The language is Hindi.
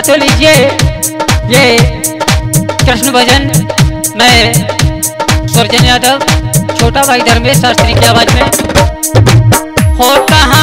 हाँ तो लीजिए ये कृष्ण भजन मैं सुरजन यादव छोटा भाई धर्मेश शास्त्री की आवाज में। और कहा